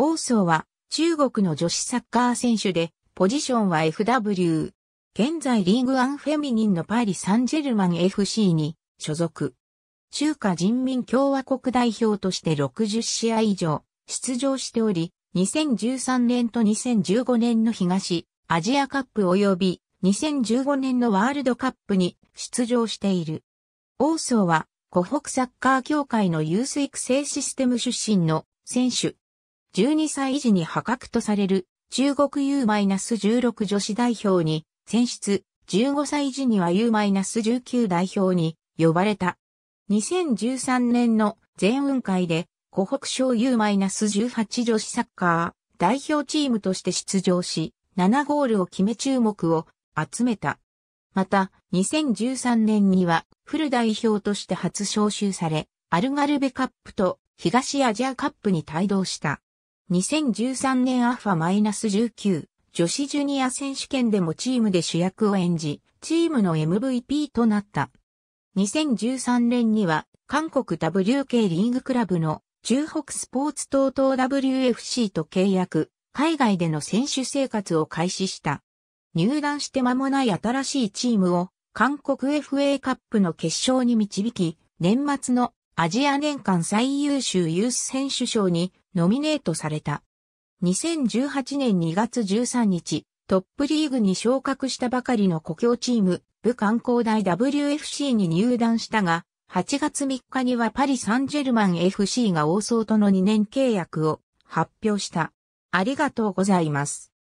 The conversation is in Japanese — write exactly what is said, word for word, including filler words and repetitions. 王燮は中国の女子サッカー選手で、ポジションは エフダブリュー。現在リーグワンフェミニンのパリ・サンジェルマン エフシー に所属。中華人民共和国代表としてろくじゅっしあい以上出場しており、にせんじゅうさんねんとにせんじゅうごねんの東アジアカップ及びにせんじゅうごねんのワールドカップに出場している。王燮は湖北サッカー協会のユース育成システム出身の選手。じゅうにさい時に破格とされる中国 ユーじゅうろく 女子代表に選出、じゅうごさい時には ユーじゅうきゅう 代表に呼ばれた。にせんじゅうさんねんの全運会で湖北省 ユーじゅうはち 女子サッカー代表チームとして出場し、ななゴールを決め注目を集めた。また、にせんじゅうさんねんにはフル代表として初招集され、アルガルベカップと東アジアカップに帯同した。にせんじゅうさんねん アファじゅうきゅう 女子ジュニア選手権でもチームで主役を演じ、チームの エムブイピー となった。にせんじゅうさんねんには韓国 ダブリューケー リーグクラブの中北スポーツ東東 ダブリューエフシー と契約、海外での選手生活を開始した。入団して間もない新しいチームを韓国 エフエー カップの決勝に導き、年末のアジア年間最優秀ユース選手賞にノミネートされた。にせんじゅうはちねんにがつじゅうさんにち、トップリーグに昇格したばかりの故郷チーム、武漢工大 ダブリューエフシー に入団したが、はちがつみっかにはパリ・サンジェルマン エフシー が王燮とのにねん契約を発表した。ありがとうございます。